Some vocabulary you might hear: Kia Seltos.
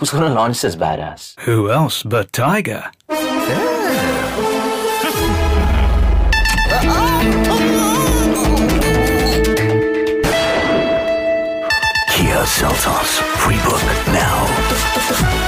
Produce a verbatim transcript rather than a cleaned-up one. Who's gonna launch this badass? Who else but Tiger? Kia Seltos. Free book now.